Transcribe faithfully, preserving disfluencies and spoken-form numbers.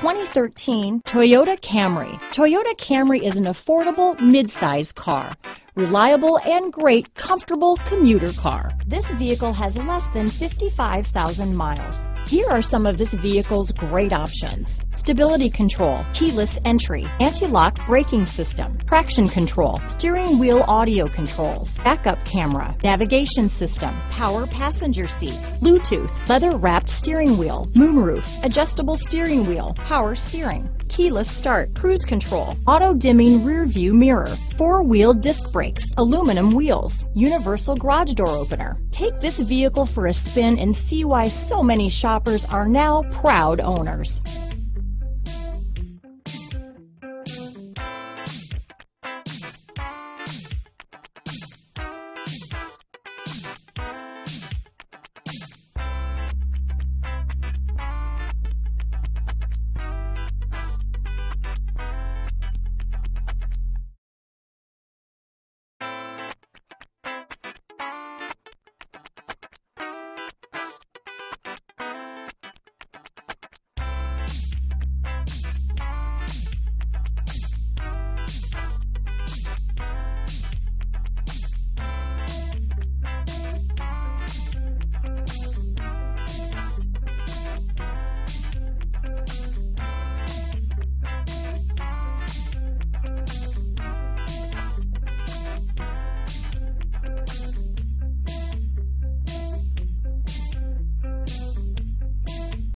twenty thirteen Toyota Camry. Toyota Camry is an affordable midsize car, reliable and great comfortable commuter car. This vehicle has less than fifty-five thousand miles. Here are some of this vehicle's great options: stability control, keyless entry, anti-lock braking system, traction control, steering wheel audio controls, backup camera, navigation system, power passenger seat, Bluetooth, leather-wrapped steering wheel, moonroof, adjustable steering wheel, power steering, keyless start, cruise control, auto-dimming rear-view mirror, four-wheel disc brakes, aluminum wheels, universal garage door opener. Take this vehicle for a spin and see why so many shoppers are now proud owners.